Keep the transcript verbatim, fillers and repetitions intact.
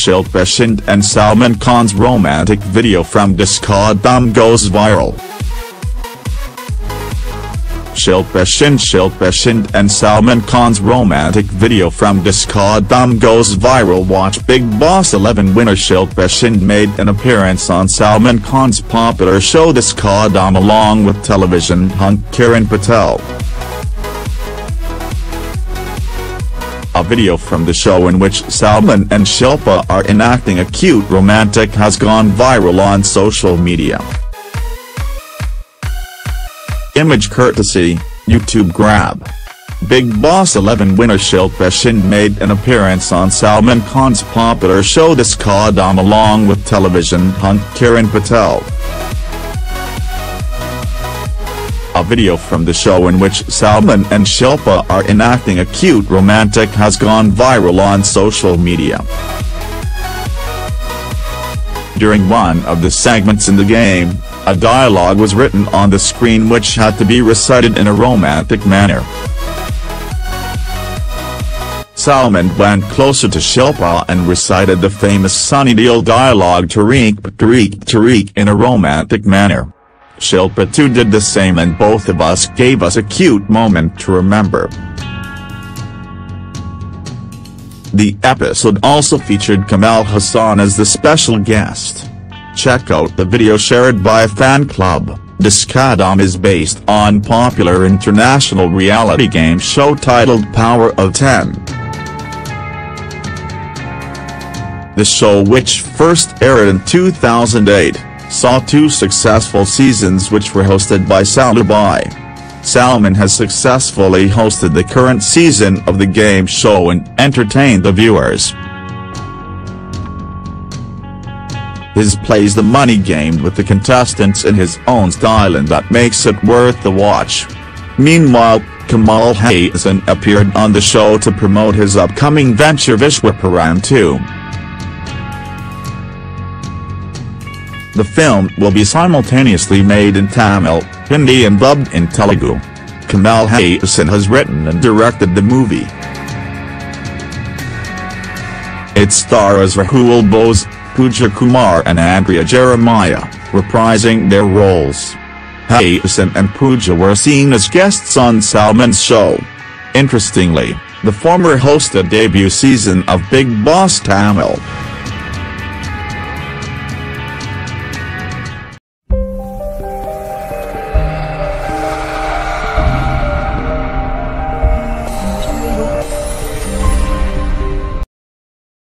Shilpa Shinde and Salman Khan's romantic video from Dus Ka Dum goes viral. Shilpa Shinde Shilpa Shinde and Salman Khan's romantic video from Dus Ka Dum goes viral. Watch. Bigg Boss eleven winner Shilpa Shinde made an appearance on Salman Khan's popular show Dus Ka Dum along with television hunk Karan Patel. A video from the show in which Salman and Shilpa are enacting a cute romantic has gone viral on social media. Image courtesy, YouTube grab. Bigg Boss eleven winner Shilpa Shinde made an appearance on Salman Khan's popular show Dus Ka Dum along with television hunk Karan Patel. A video from the show in which Salman and Shilpa are enacting a cute romantic has gone viral on social media. During one of the segments in the game, a dialogue was written on the screen which had to be recited in a romantic manner. Salman went closer to Shilpa and recited the famous Sunny Deol dialogue Tariq Tariq Tariq in a romantic manner. Shilpa too did the same and both of us gave us a cute moment to remember. The episode also featured Kamal Haasan as the special guest. Check out the video shared by fan club. Dus Ka Dum is based on popular international reality game show titled Power of ten. The show, which first aired in two thousand eight, saw two successful seasons which were hosted by Sound Dubai. Salman has successfully hosted the current season of the game show and entertained the viewers. His plays the money game with the contestants in his own style, and that makes it worth the watch. Meanwhile, Kamal Haasan appeared on the show to promote his upcoming venture Vishwaparan two. The film will be simultaneously made in Tamil, Hindi and dubbed in Telugu. Kamal Haasan has written and directed the movie. It stars Rahul Bose, Pooja Kumar and Andrea Jeremiah, reprising their roles. Haasan and Pooja were seen as guests on Salman's show. Interestingly, the former hosted debut season of Bigg Boss Tamil.